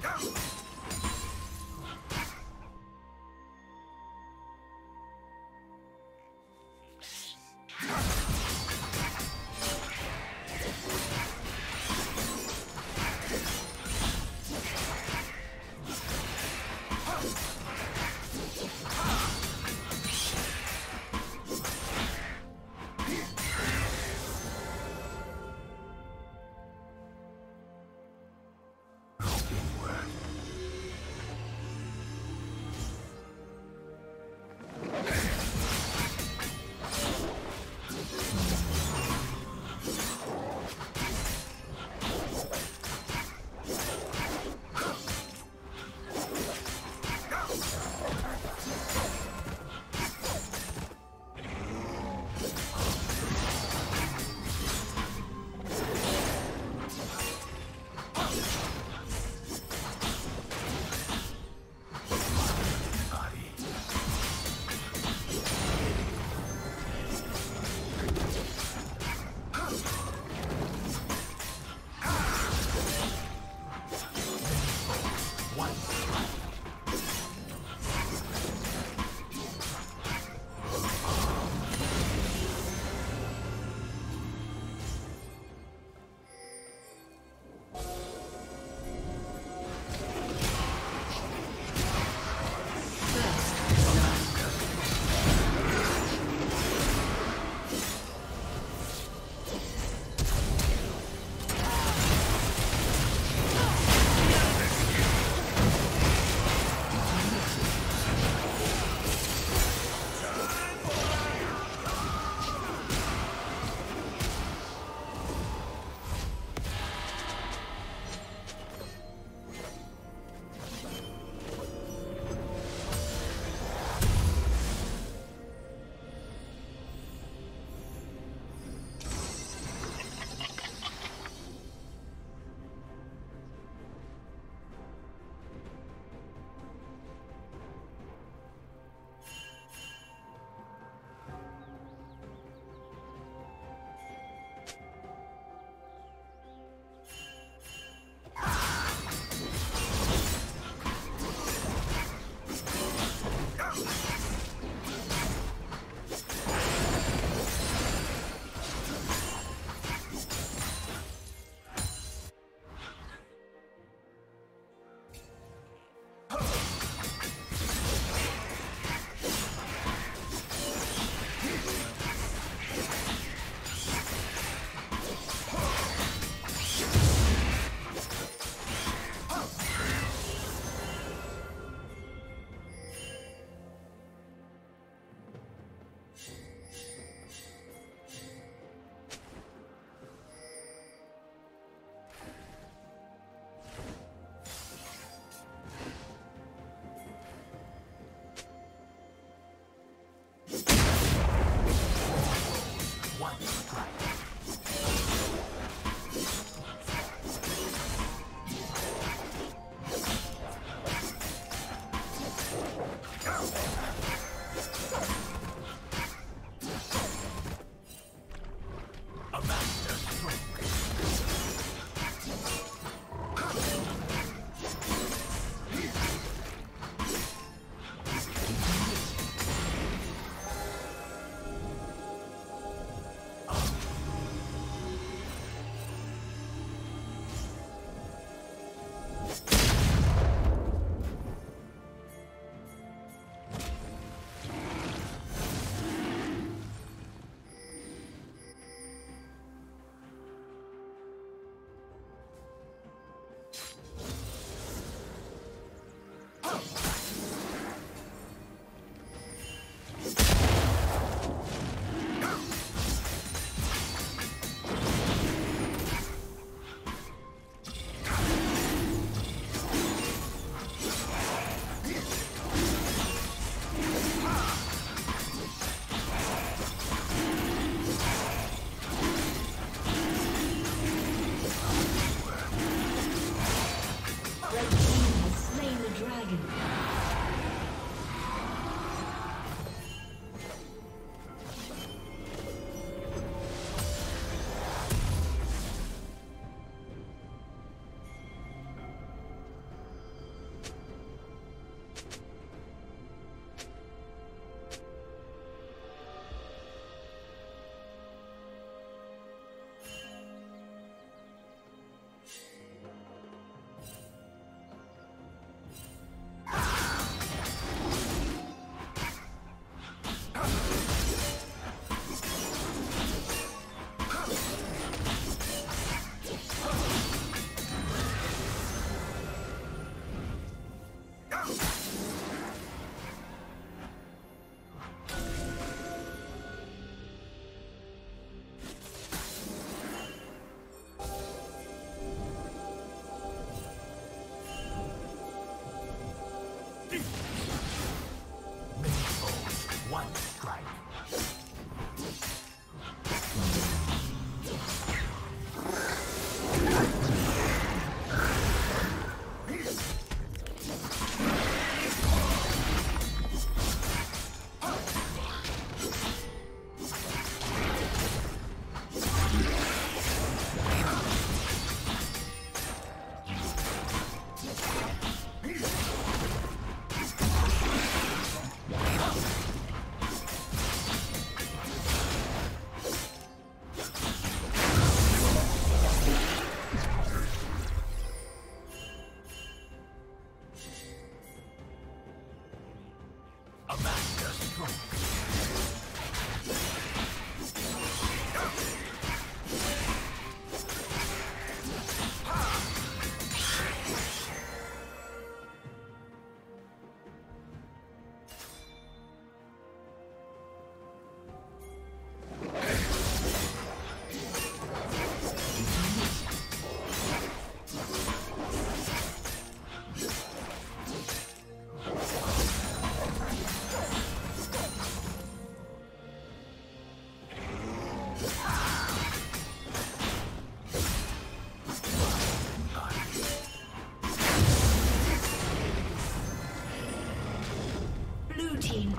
Good work.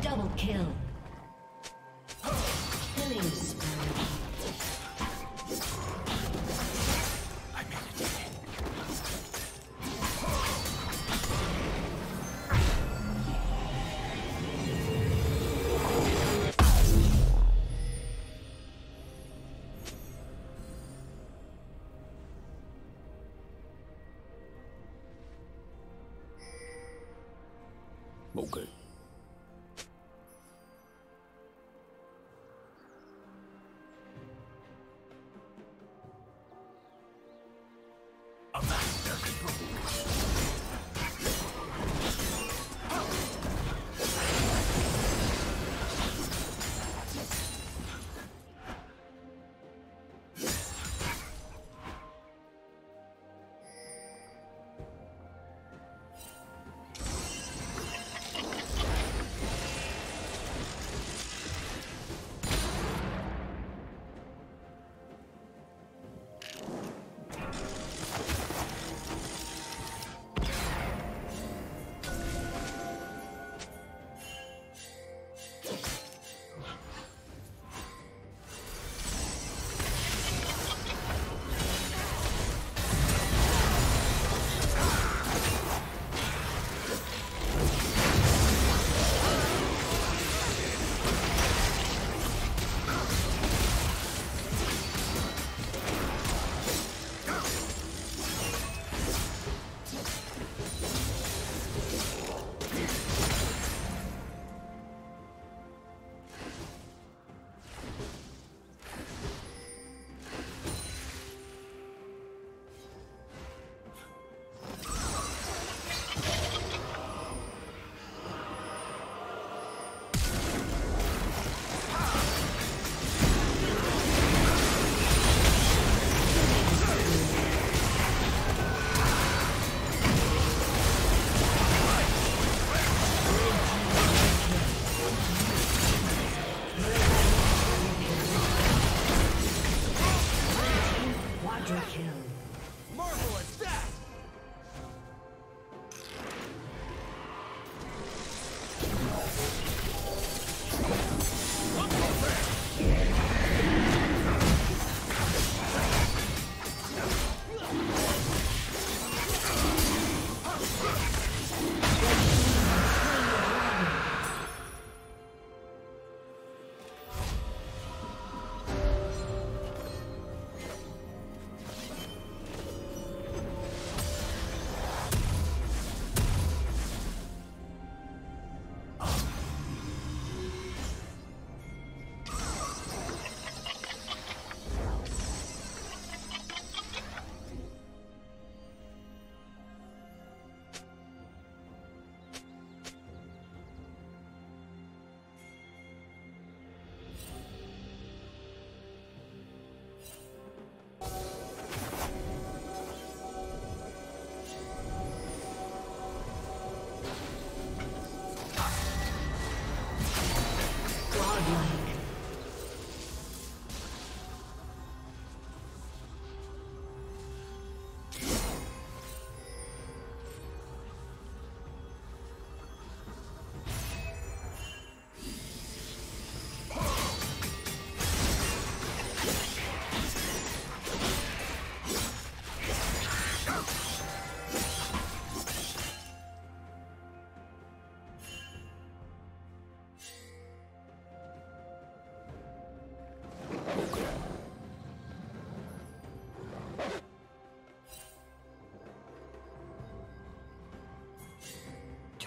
Double kill. Killing spree. Okay.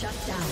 Shut down.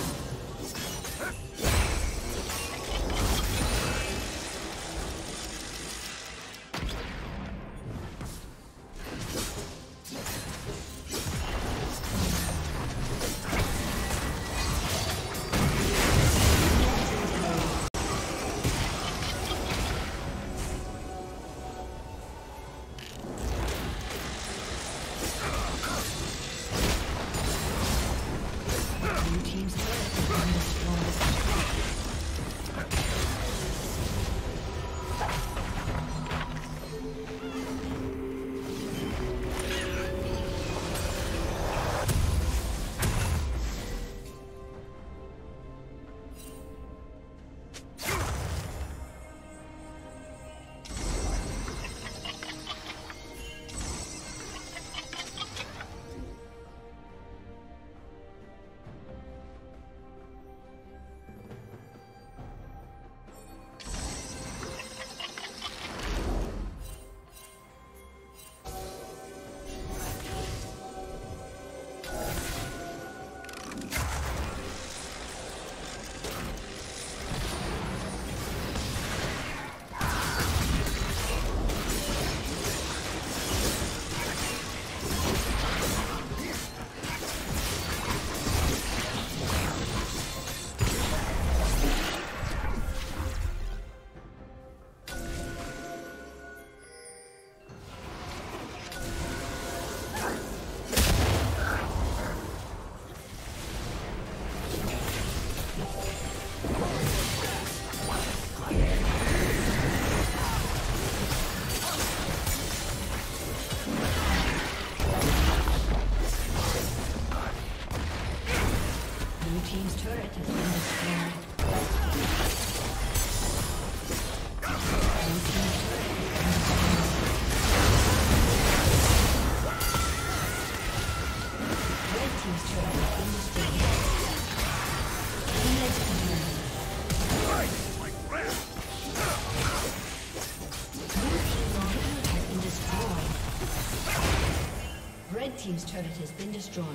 Red team's turret has been destroyed.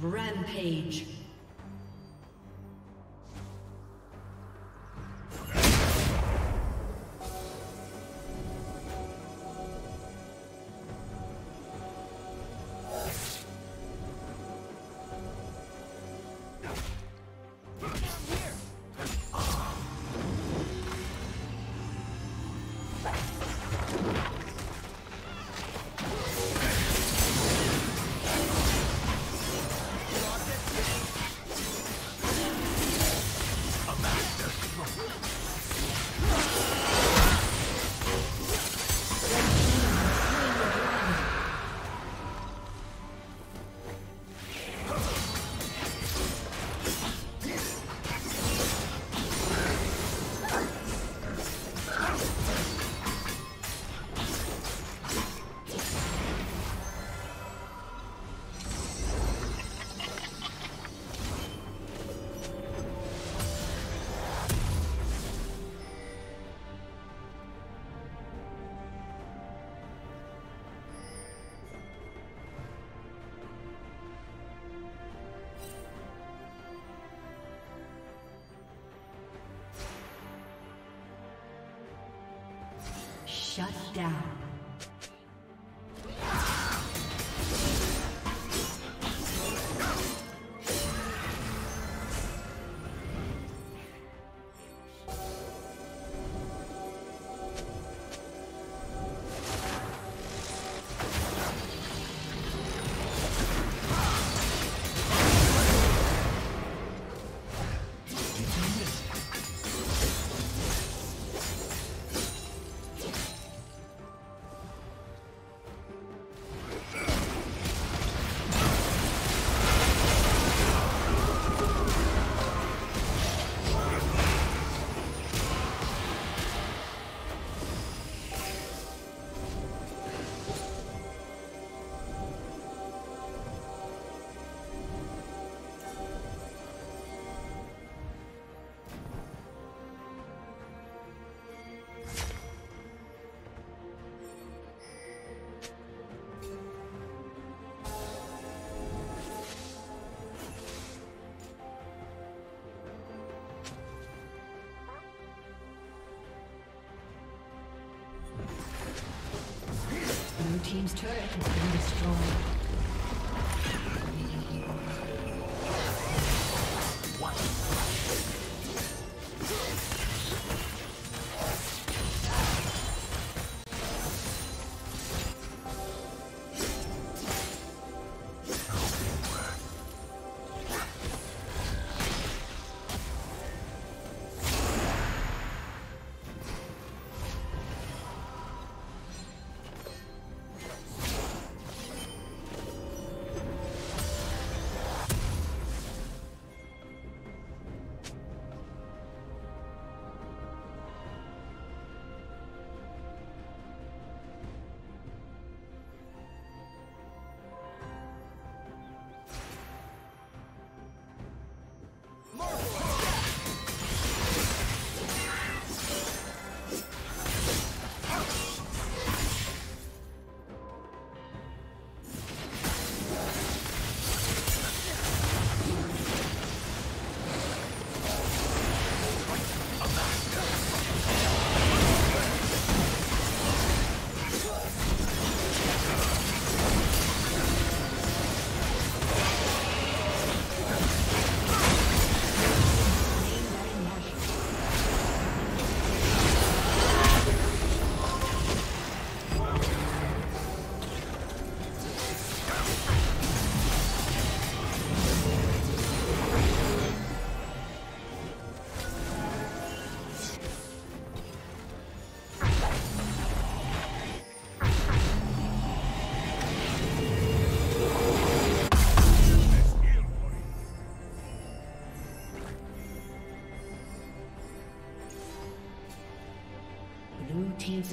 Rampage. Shut down. Blue team's turret has been destroyed. Team's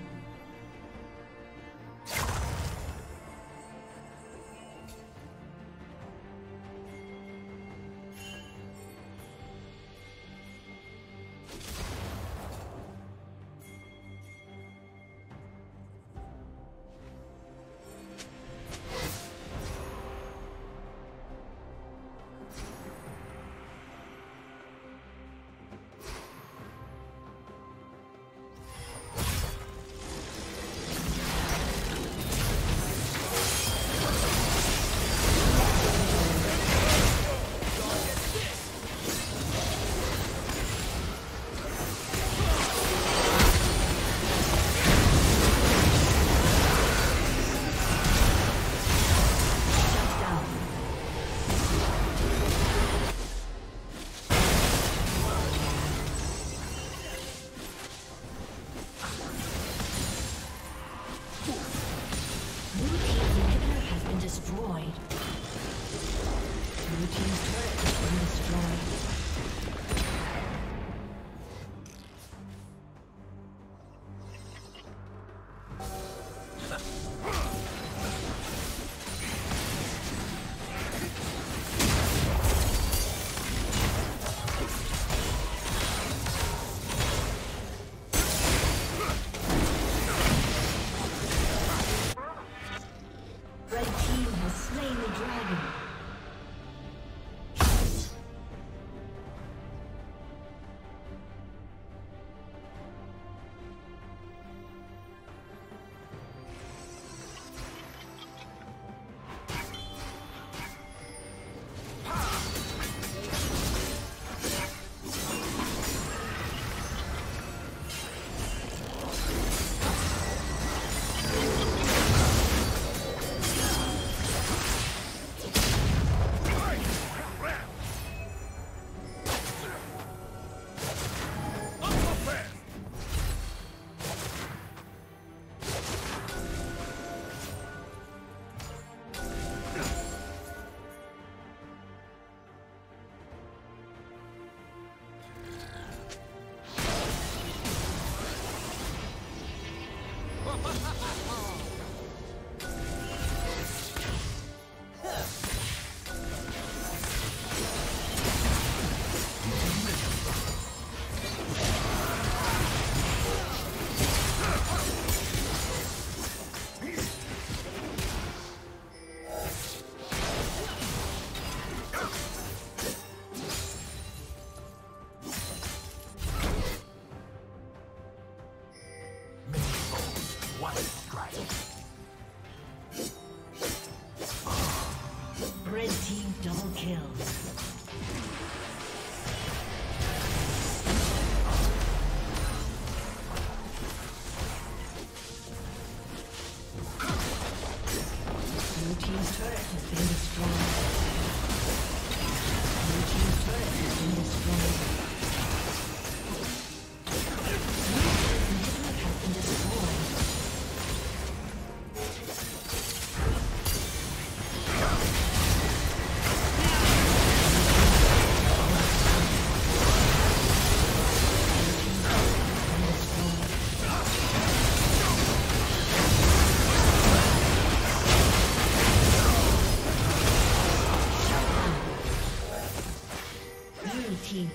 team's turret has been destroyed.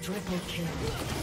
Triple kill.